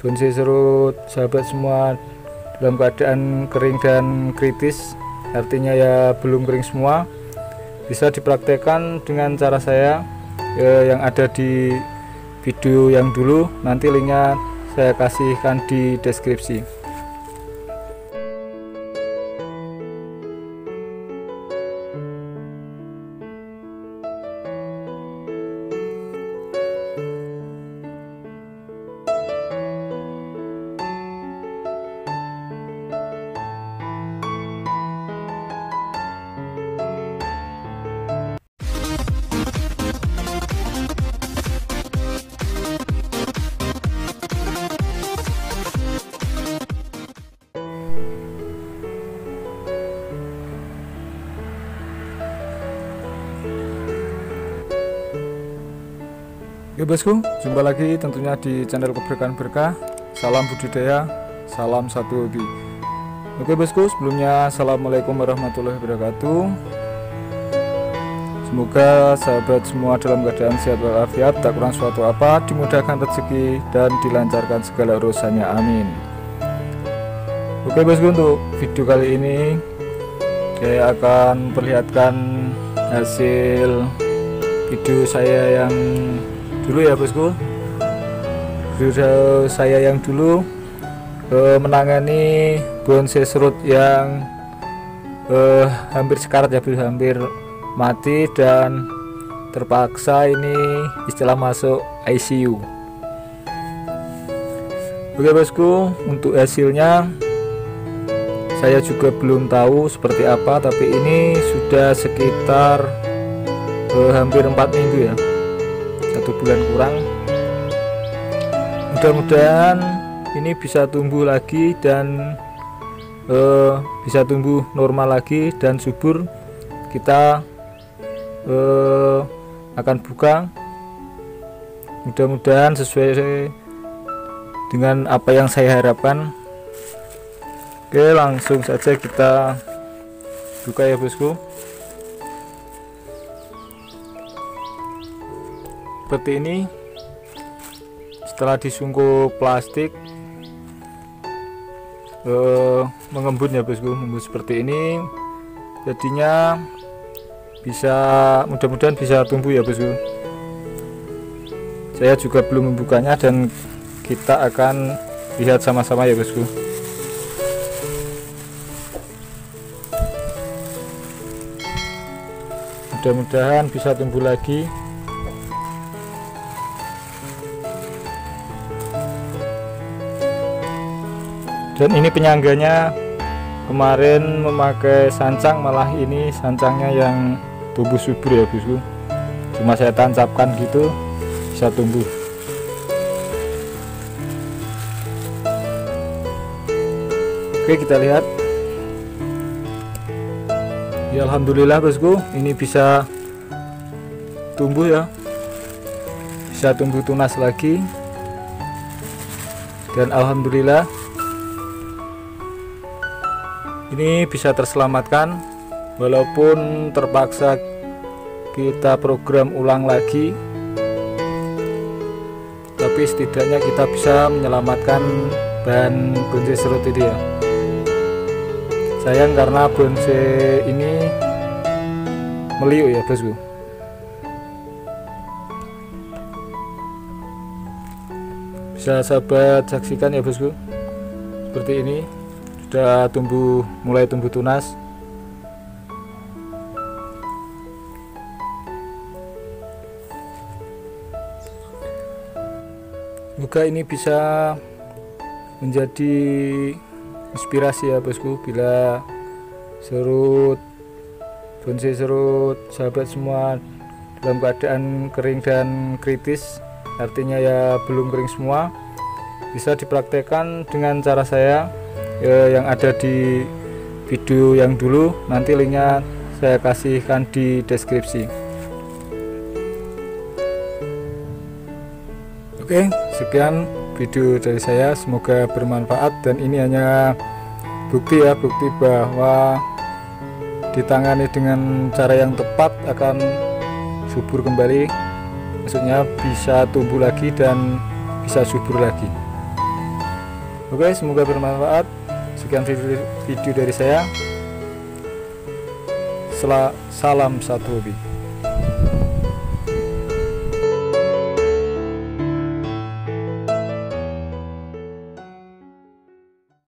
Bonsai serut sahabat semua dalam keadaan kering dan kritis, artinya ya belum kering semua, bisa dipraktekkan dengan cara saya yang ada di video yang dulu. Nanti linknya saya kasihkan di deskripsi. Oke bosku, jumpa lagi tentunya di channel Keberkahan Berkah. Salam budidaya, salam satu hobi. Oke bosku, sebelumnya assalamualaikum warahmatullahi wabarakatuh. Semoga sahabat semua dalam keadaan sehat walafiat, tak kurang suatu apa, dimudahkan rezeki dan dilancarkan segala urusannya, amin. Oke bosku, untuk video kali ini saya akan perlihatkan hasil video saya yang dulu ya bosku. Video saya yang dulu menangani bonsai serut yang hampir sekarat ya, hampir mati dan terpaksa ini istilah masuk ICU. Oke bosku, untuk hasilnya saya juga belum tahu seperti apa, tapi ini sudah sekitar hampir 4 minggu ya, 1 bulan kurang. Mudah-mudahan ini bisa tumbuh lagi dan bisa tumbuh normal lagi dan subur. Kita akan buka, mudah-mudahan sesuai dengan apa yang saya harapkan. Oke, langsung saja kita buka ya bosku. Seperti ini, setelah disungkup plastik mengembun ya bosku, mengembun seperti ini jadinya. Bisa, mudah-mudahan bisa tumbuh ya bosku. Saya juga belum membukanya dan kita akan lihat sama-sama ya bosku. Mudah-mudahan bisa tumbuh lagi. Dan ini penyangganya kemarin memakai sancang, malah ini sancangnya yang tumbuh subur ya bosku. Cuma saya tancapkan gitu bisa tumbuh. Oke, kita lihat ya. Alhamdulillah bosku, ini bisa tumbuh ya, bisa tumbuh tunas lagi. Dan alhamdulillah ini bisa terselamatkan, walaupun terpaksa kita program ulang lagi, tapi setidaknya kita bisa menyelamatkan bahan bonsai serut ini ya. Sayang karena bonsai ini meliuk ya bosku. Bisa sahabat saksikan ya bosku, seperti ini sudah tumbuh, mulai tumbuh tunas. Semoga ini bisa menjadi inspirasi ya bosku, bila serut, bonsai serut sahabat semua dalam keadaan kering dan kritis, artinya ya belum kering semua, bisa dipraktekkan dengan cara saya yang ada di video yang dulu. Nanti linknya saya kasihkan di deskripsi. Oke, sekian video dari saya, semoga bermanfaat. Dan ini hanya bukti ya, bukti bahwa ditangani dengan cara yang tepat akan subur kembali, maksudnya bisa tumbuh lagi dan bisa subur lagi. Oke, semoga bermanfaat. Sekian video dari saya. Salam satu hobi.